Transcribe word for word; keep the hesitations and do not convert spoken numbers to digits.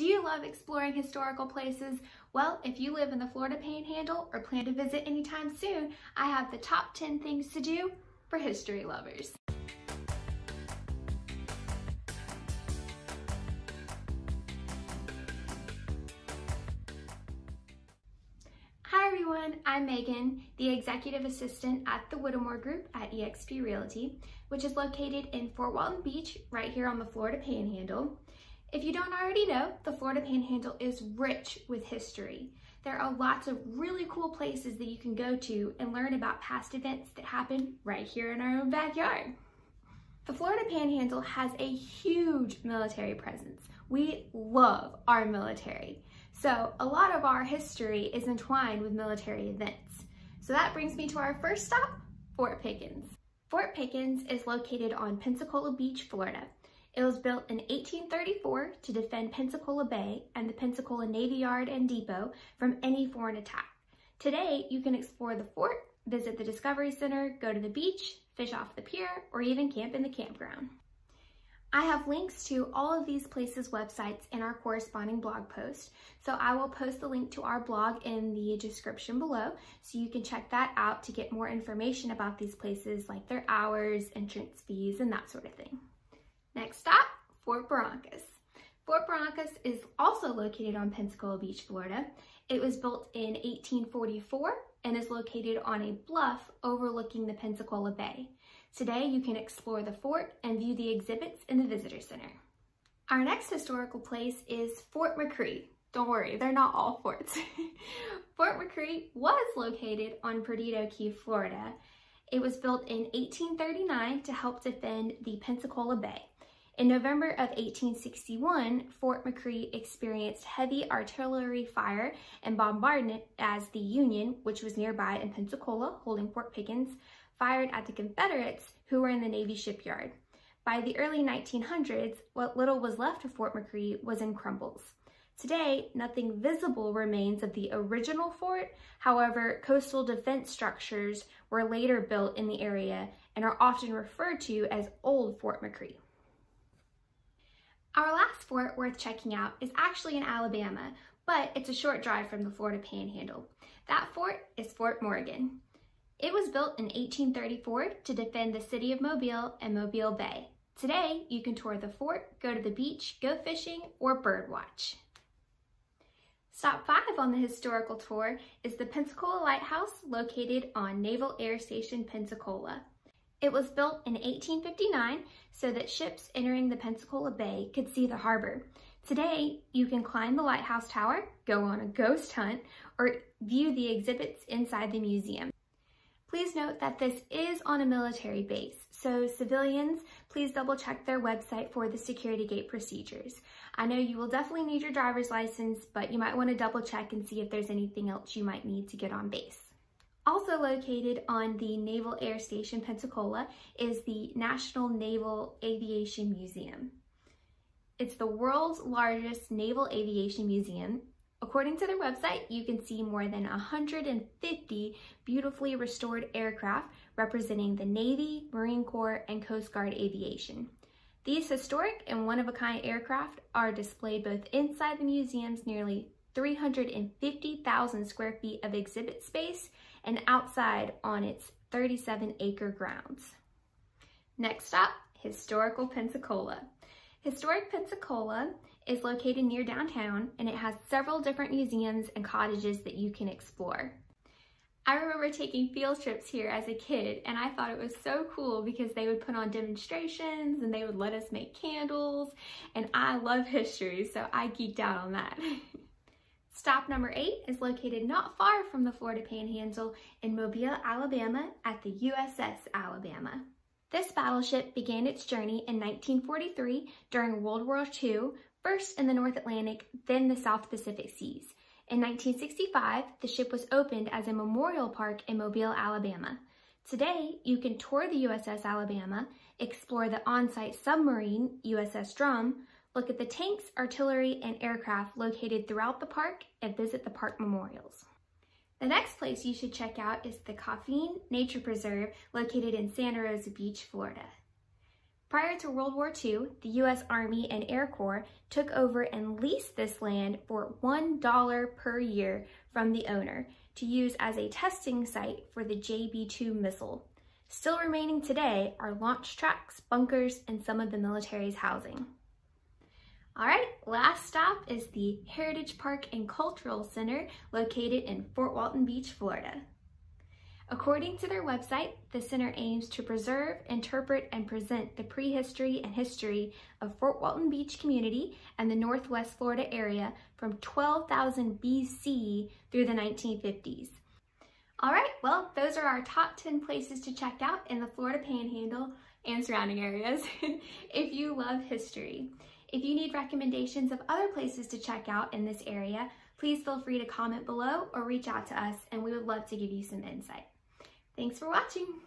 Do you love exploring historical places? Well, if you live in the Florida Panhandle or plan to visit anytime soon, I have the top ten things to do for history lovers. Hi everyone, I'm Megan, the Executive Assistant at the Whittemore Group at E X P Realty, which is located in Fort Walton Beach, right here on the Florida Panhandle. If you don't already know, the Florida Panhandle is rich with history. There are lots of really cool places that you can go to and learn about past events that happened right here in our own backyard. The Florida Panhandle has a huge military presence. We love our military. So a lot of our history is entwined with military events. So that brings me to our first stop, Fort Pickens. Fort Pickens is located on Pensacola Beach, Florida. It was built in eighteen thirty-four to defend Pensacola Bay and the Pensacola Navy Yard and Depot from any foreign attack. Today, you can explore the fort, visit the Discovery Center, go to the beach, fish off the pier, or even camp in the campground. I have links to all of these places' websites in our corresponding blog post, so I will post the link to our blog in the description below, so you can check that out to get more information about these places, like their hours, entrance fees, and that sort of thing. Next stop, Fort Barrancas. Fort Barrancas is also located on Pensacola Beach, Florida. It was built in eighteen forty-four and is located on a bluff overlooking the Pensacola Bay. Today, you can explore the fort and view the exhibits in the visitor center. Our next historical place is Fort McRee. Don't worry, they're not all forts. Fort McRee was located on Perdido Key, Florida. It was built in eighteen thirty-nine to help defend the Pensacola Bay. In November of eighteen sixty-one, Fort McRee experienced heavy artillery fire and bombardment as the Union, which was nearby in Pensacola, holding Fort Pickens, fired at the Confederates who were in the Navy shipyard. By the early nineteen hundreds, what little was left of Fort McRee was in crumbles. Today, nothing visible remains of the original fort. However, coastal defense structures were later built in the area and are often referred to as Old Fort McRee. Our last fort worth checking out is actually in Alabama, but it's a short drive from the Florida Panhandle. That fort is Fort Morgan. It was built in eighteen thirty-four to defend the city of Mobile and Mobile Bay. Today, you can tour the fort, go to the beach, go fishing, or birdwatch. Stop five on the historical tour is the Pensacola Lighthouse, located on Naval Air Station Pensacola. It was built in eighteen fifty-nine so that ships entering the Pensacola Bay could see the harbor. Today, you can climb the lighthouse tower, go on a ghost hunt, or view the exhibits inside the museum. Please note that this is on a military base, so civilians, please double check their website for the security gate procedures. I know you will definitely need your driver's license, but you might want to double check and see if there's anything else you might need to get on base. Also located on the Naval Air Station Pensacola is the National Naval Aviation Museum. It's the world's largest naval aviation museum. According to their website, you can see more than one hundred fifty beautifully restored aircraft representing the Navy, Marine Corps, and Coast Guard aviation. These historic and one-of-a-kind aircraft are displayed both inside the museum's nearly three hundred fifty thousand square feet of exhibit space and outside on its thirty-seven acre grounds. Next stop, Historical Pensacola. Historic Pensacola is located near downtown, and it has several different museums and cottages that you can explore. I remember taking field trips here as a kid, and I thought it was so cool because they would put on demonstrations and they would let us make candles, and I love history, so I geeked out on that. Stop number eight is located not far from the Florida Panhandle in Mobile, Alabama at the U S S Alabama. This battleship began its journey in nineteen forty-three during World War Two, first in the North Atlantic, then the South Pacific Seas. In nineteen sixty-five, the ship was opened as a memorial park in Mobile, Alabama. Today, you can tour the U S S Alabama, explore the on-site submarine, U S S Drum, look at the tanks, artillery, and aircraft located throughout the park, and visit the park memorials. The next place you should check out is the Coffeen Nature Preserve, located in Santa Rosa Beach, Florida. Prior to World War Two, the U S Army and Air Corps took over and leased this land for one dollar per year from the owner to use as a testing site for the J B two missile. Still remaining today are launch tracks, bunkers, and some of the military's housing. All right, last stop is the Heritage Park and Cultural Center located in Fort Walton Beach, Florida. According to their website, the center aims to preserve, interpret, and present the prehistory and history of Fort Walton Beach community and the Northwest Florida area from twelve thousand B C through the nineteen fifties. All right, well, those are our top ten places to check out in the Florida Panhandle and surrounding areas if you love history. If you need recommendations of other places to check out in this area, please feel free to comment below or reach out to us, and we would love to give you some insight. Thanks for watching.